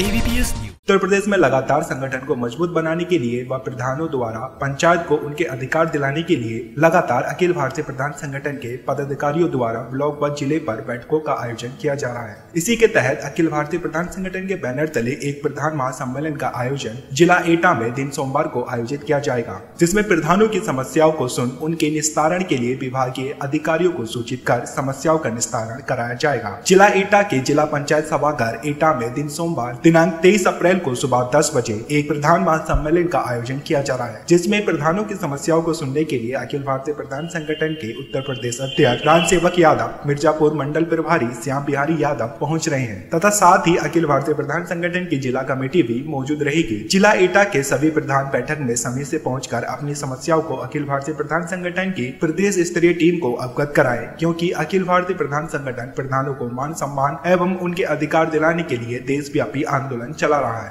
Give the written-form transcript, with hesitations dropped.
ABPS news. Uttar Pradesh में लगातार संगठन को मजबूत बनाने के लिए व प्रधानों द्वारा पंचायत को उनके अधिकार दिलाने के लिए लगातार अखिल भारतीय प्रधान संगठन के पदाधिकारियों द्वारा ब्लॉक व जिले पर बैठकों का आयोजन किया जा रहा है। इसी के तहत अखिल भारतीय प्रधान संगठन के बैनर तले एक प्रधान महासम्मेलन का आयोजन जिला एटा में दिन सोमवार को आयोजित किया जाएगा, जिसमे प्रधानों की समस्याओं को सुन उनके निस्तारण के लिए विभागीय अधिकारियों को सूचित कर समस्याओं का निस्तारण कराया जाएगा। जिला एटा के जिला पंचायत सभागार एटा में दिन सोमवार दिनांक 23 अप्रैल को सुबह 10 बजे एक प्रधान महासम्मेलन का आयोजन किया जा रहा है, जिसमें प्रधानों की समस्याओं को सुनने के लिए अखिल भारतीय प्रधान संगठन के उत्तर प्रदेश अध्यक्ष राम सेवक यादव, मिर्जापुर मंडल प्रभारी श्याम बिहारी यादव पहुंच रहे हैं तथा साथ ही अखिल भारतीय प्रधान संगठन की जिला कमेटी भी मौजूद रहेगी। जिला एटा के सभी प्रधान बैठक में समय से पहुंचकर अपनी समस्याओं को अखिल भारतीय प्रधान संगठन की प्रदेश स्तरीय टीम को अवगत कराए, क्योंकि अखिल भारतीय प्रधान संगठन प्रधानों को मान सम्मान एवं उनके अधिकार दिलाने के लिए देश व्यापी आंदोलन चला रहा है।